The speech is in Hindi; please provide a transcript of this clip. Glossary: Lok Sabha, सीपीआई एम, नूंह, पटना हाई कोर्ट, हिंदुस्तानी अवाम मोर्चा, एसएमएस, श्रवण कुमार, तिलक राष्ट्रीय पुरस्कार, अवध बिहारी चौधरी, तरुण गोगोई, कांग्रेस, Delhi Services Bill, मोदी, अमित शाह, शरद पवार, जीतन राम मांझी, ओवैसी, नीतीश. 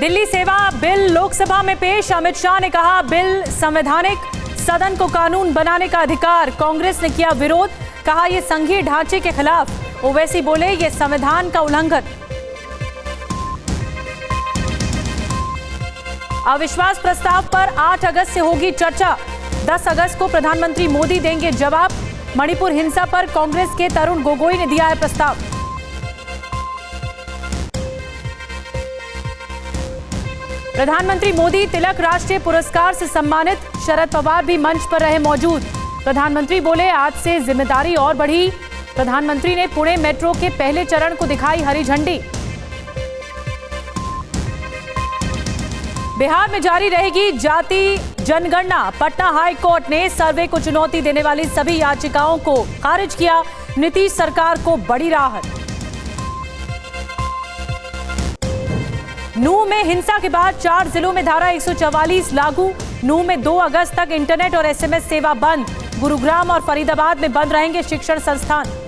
दिल्ली सेवा बिल लोकसभा में पेश, अमित शाह ने कहा बिल संवैधानिक, सदन को कानून बनाने का अधिकार। कांग्रेस ने किया विरोध, कहा यह संघीय ढांचे के खिलाफ। ओवैसी बोले यह संविधान का उल्लंघन। अविश्वास प्रस्ताव पर 8 अगस्त से होगी चर्चा, 10 अगस्त को प्रधानमंत्री मोदी देंगे जवाब। मणिपुर हिंसा पर कांग्रेस के तरुण गोगोई ने दिया है प्रस्ताव। प्रधानमंत्री मोदी तिलक राष्ट्रीय पुरस्कार से सम्मानित, शरद पवार भी मंच पर रहे मौजूद। प्रधानमंत्री बोले आज से जिम्मेदारी और बढ़ी। प्रधानमंत्री ने पुणे मेट्रो के पहले चरण को दिखाई हरी झंडी। बिहार में जारी रहेगी जाति जनगणना, पटना हाई कोर्ट ने सर्वे को चुनौती देने वाली सभी याचिकाओं को खारिज किया। नीतीश सरकार को बड़ी राहत। नूंह में हिंसा के बाद 4 जिलों में धारा 144 लागू। नूंह में 2 अगस्त तक इंटरनेट और एसएमएस सेवा बंद। गुरुग्राम और फरीदाबाद में बंद रहेंगे शिक्षण संस्थान।